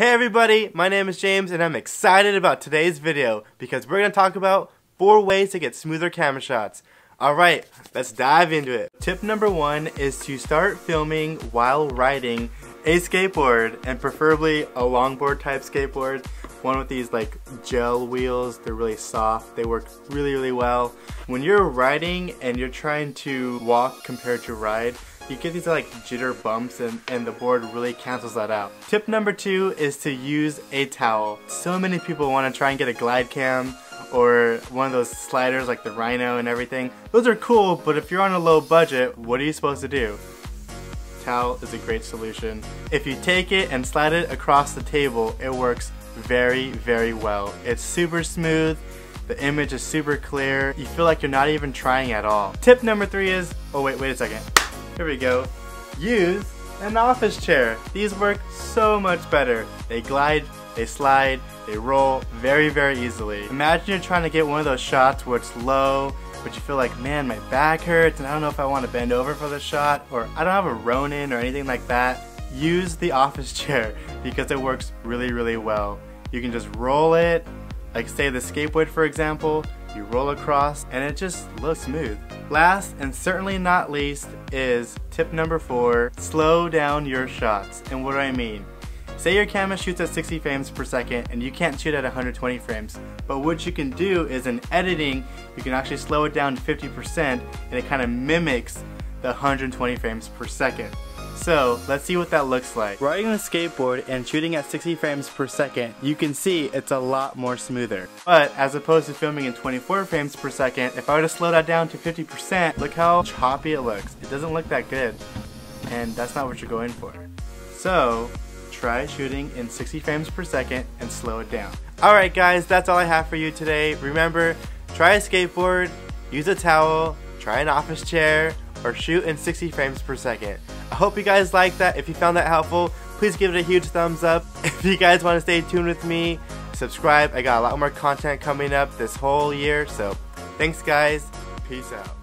Hey everybody, my name is James and I'm excited about today's video because we're going to talk about 4 ways to get smoother camera shots. Alright, let's dive into it. Tip number 1 is to start filming while riding a skateboard, and preferably a longboard type skateboard. One with these like gel wheels, they're really soft, they work really well. When you're riding and you're trying to walk compared to ride, you get these like jitter bumps and the board really cancels that out. Tip number 2 is to use a towel. So many people want to try and get a glide cam or one of those sliders like the Rhino and everything. Those are cool, but if you're on a low budget, what are you supposed to do? Towel is a great solution. If you take it and slide it across the table, it works very well. It's super smooth. The image is super clear. You feel like you're not even trying at all. Tip number 3 is, oh wait a second. Here we go. Use an office chair. These work so much better. They glide, they slide, they roll very easily. Imagine you're trying to get one of those shots where it's low, but you feel like, man, my back hurts and I don't know if I want to bend over for this shot, or I don't have a Ronin or anything like that. Use the office chair because it works really well. You can just roll it, like say the skateboard for example, you roll across and it just looks smooth. Last and certainly not least is tip number 4, slow down your shots. And what do I mean? Say your camera shoots at 60 frames per second and you can't shoot at 120 frames, but what you can do is in editing, you can actually slow it down to 50% and it kind of mimics the 120 frames per second. So let's see what that looks like. Riding a skateboard and shooting at 60 frames per second, you can see it's a lot more smoother. But as opposed to filming in 24 frames per second, if I were to slow that down to 50%, look how choppy it looks. It doesn't look that good, and that's not what you're going for. So try shooting in 60 frames per second and slow it down. Alright guys, that's all I have for you today. Remember, try a skateboard, use a towel, try an office chair, or shoot in 60 frames per second. I hope you guys liked that. If you found that helpful, please give it a huge thumbs up. If you guys want to stay tuned with me, subscribe. I got a lot more content coming up this whole year. So thanks guys, peace out.